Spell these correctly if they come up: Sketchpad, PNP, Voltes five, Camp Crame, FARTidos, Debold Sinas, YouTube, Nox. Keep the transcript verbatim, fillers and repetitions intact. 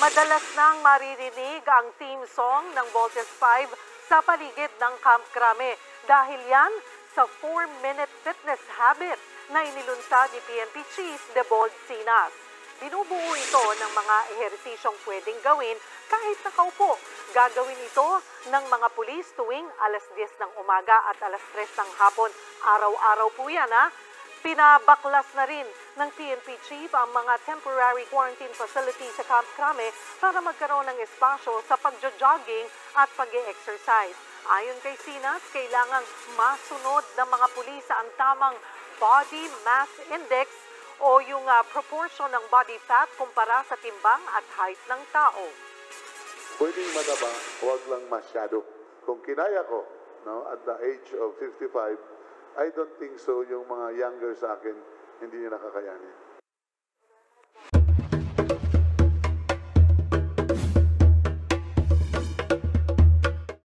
Madalas nang maririnig ang theme song ng Voltes five sa paligid ng Camp Crame dahil yan sa four minute fitness habit na inilunsad ni P N P Chief Debold Sinas. Binubuo ito ng mga ehersisyong pwedeng gawin kahit nakaupo. Gagawin ito ng mga pulis tuwing alas diyes ng umaga at alas tres ng hapon. Araw-araw po yan ha. Pinabaklas na rin ng P N P Chief ang mga temporary quarantine facility sa Camp Crame para magkaroon ng espasyo sa pagjo-jogging at pag-e-exercise. Ayon kay Sinas, kailangang masunod ng mga pulis ang tamang body mass index o yung uh, proportion ng body fat kumpara sa timbang at height ng tao. Pwede madaba, huwag lang masyado. Kung kinaya ko, no, at the age of fifty-five, I don't think so, yung mga younger sa akin, hindi niya nakakayanin.